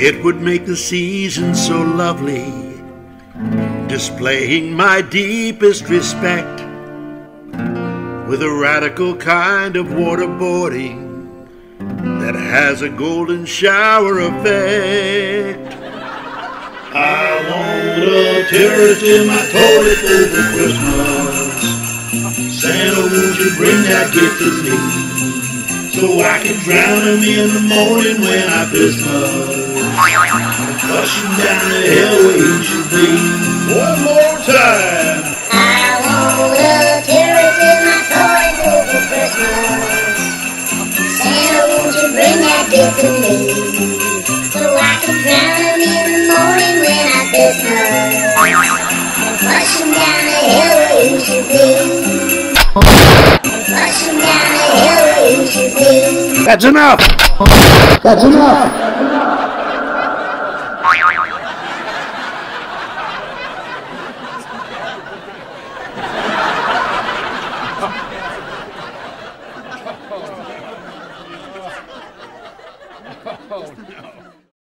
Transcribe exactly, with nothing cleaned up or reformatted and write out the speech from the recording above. It would make the season so lovely, displaying my deepest respect with a radical kind of waterboarding that has a golden shower effect. I want a terrace in my toilet over Christmas. Santa, won't you bring that gift to me, so I can drown him in the morning when I Pissmus. I'm flushing down the hill where he should be. One more time. I want a terrace in my toilet over Christmas. Santa, won't you bring that gift to me, so I can drown him in the morning when I Pissmus. I'm flushing down the hill where he should be. I'm flushing down the hill where he should be. That's enough. That's enough. Oh, no.